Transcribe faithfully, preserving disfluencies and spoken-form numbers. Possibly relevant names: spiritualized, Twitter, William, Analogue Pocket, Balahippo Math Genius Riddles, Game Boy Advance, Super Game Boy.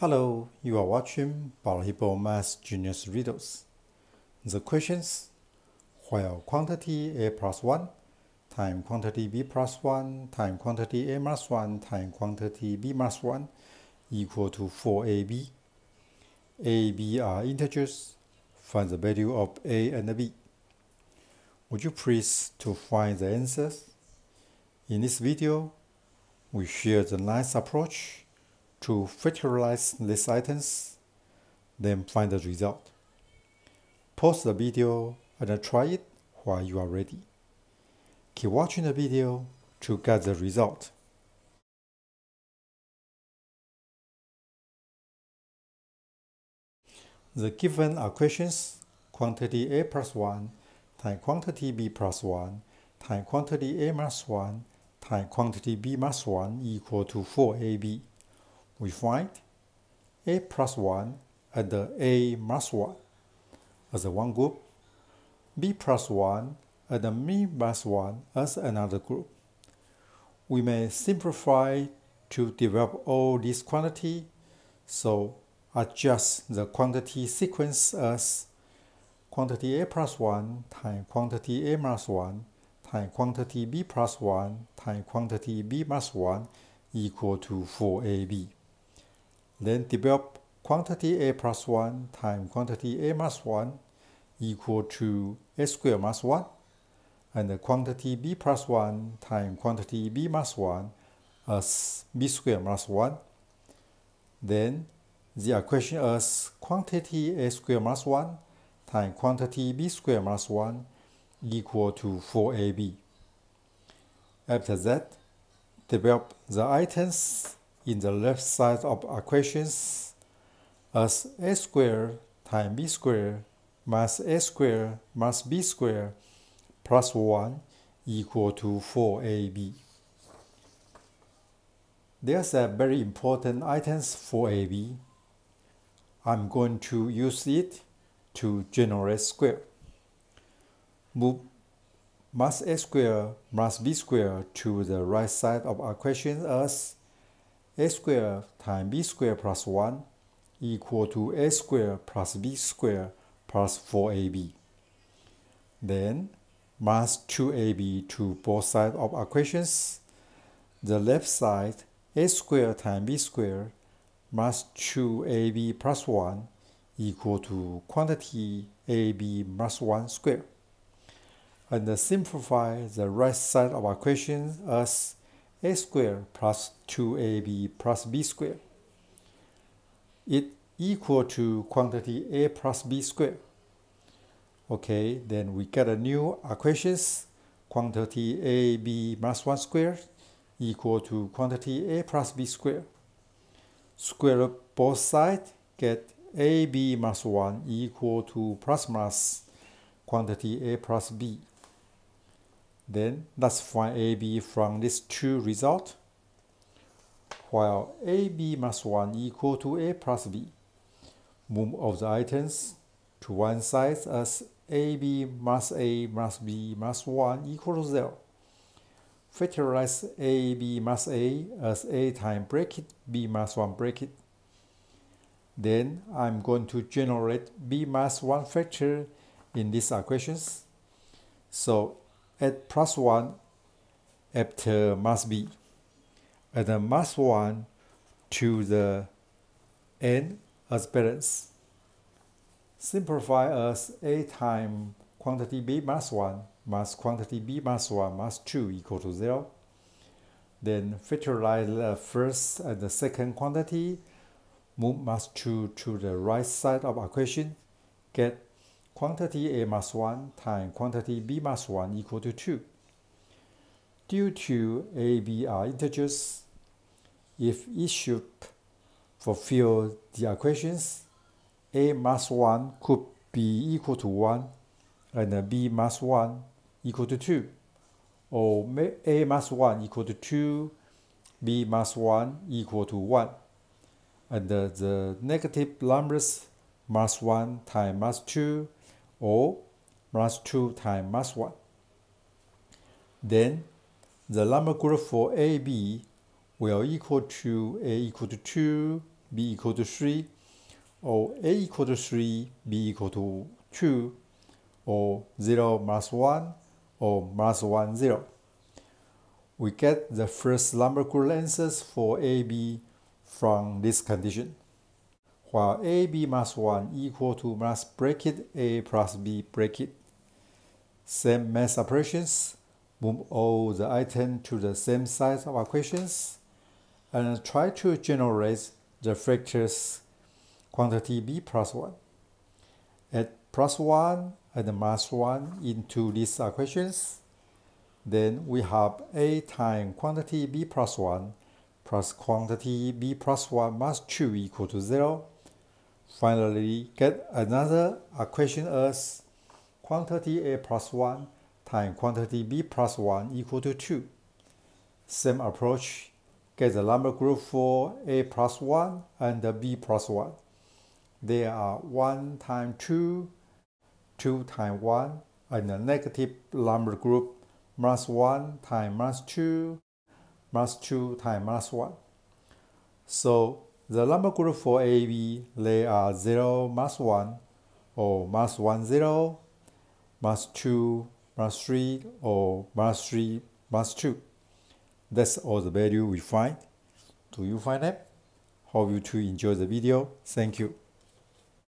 Hello, you are watching Balahippo Math Genius Riddles. The questions: while quantity a plus one times quantity b plus one times quantity a minus one times quantity b minus one equal to four a b. A, b are integers. Find the value of a and b. Would you please to find the answers? In this video, we share the nice approach to factorize these items, then find the result. Pause the video and try it while you are ready. Keep watching the video to get the result. The given are questions: quantity a plus one times quantity b plus one times quantity a minus one times quantity b minus one equal to four a b. We find a plus one and a minus one as one group, b plus one and b minus one as another group. We may simplify to develop all these quantities, so adjust the quantity sequence as quantity a plus one times quantity a minus one times quantity b plus one times quantity b minus one equal to four a b. Then develop quantity a plus one times quantity a minus one equal to a squared minus one, and the quantity b plus one times quantity b minus one as b squared minus one. Then the equation as quantity a squared minus one times quantity b squared minus one equal to four a b. After that, develop the items in the left side of equations as a squared times b squared minus a squared minus b squared plus one equal to four a b. There's a very important items four a b. I'm going to use it to generate square. Move minus a squared minus b squared to the right side of equation as a squared times b squared plus one equal to a squared plus b squared plus four a b. Then minus two a b to both sides of equations. The left side a squared times b squared minus two a b plus one equal to quantity a b minus one squared. And simplify the right side of equations as a squared plus two a b plus b squared. It equal to quantity a plus b squared. Okay, then we get a new equations: quantity a b minus one squared equal to quantity a plus b squared. Square root both sides, get a b minus one equal to plus minus quantity a plus b. Then let's find a b from these two results. While a b minus one equal to a plus b, move all the items to one side as a b minus a minus b minus one equal to zero. Factorize a b minus a as a times bracket b minus one bracket. Then I'm going to generate b minus one factor in these equations. So at plus one after minus b, and then minus one to the n as balance. Simplify as a times quantity b minus one minus quantity b minus one minus two equal to zero. Then factorize the first and the second quantity, move minus two to the right side of equation, get quantity a minus one times quantity b minus one equal to two. Due to a, b are integers, if it should fulfill the equations, a minus one could be equal to one and b minus one equal to two, or a minus one equal to two, b minus one equal to one, and the, the negative numbers minus one times minus two, or minus two times minus one. Then the number group for a b will equal to a equal to two, b equal to three, or a equal to three, b equal to two, or zero minus one, or minus one, zero. We get the first number equivalent answers for a, b from this condition. While a, b minus one equal to minus bracket a plus b bracket. Same math operations, move all the items to the same side of our equations, and try to generate the fractors quantity b plus one. Add plus one and minus one into these equations. Then we have a times quantity b plus one plus quantity b plus one minus two equal to zero. Finally, get another equation as quantity a plus one times quantity b plus one equal to two. Same approach, get the number group for a plus one and b plus one. They are one times two, two times one, and the negative number group minus one times minus two, minus two times minus one. So the number group for a, b, they are zero minus one, or minus one, zero, minus two, minus three, or minus three, minus two. That's all the value we find. Do you find it? Hope you to enjoy the video. Thank you.